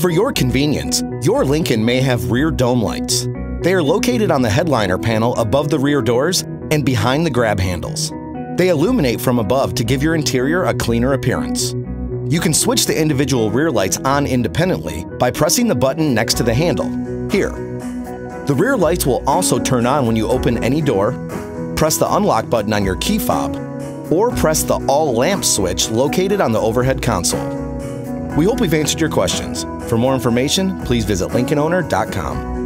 For your convenience, your Lincoln may have rear dome lights. They are located on the headliner panel above the rear doors and behind the grab handles. They illuminate from above to give your interior a cleaner appearance. You can switch the individual rear lights on independently by pressing the button next to the handle, here. The rear lights will also turn on when you open any door, press the unlock button on your key fob, or press the all lamp switch located on the overhead console. We hope we've answered your questions. For more information, please visit LincolnOwner.com.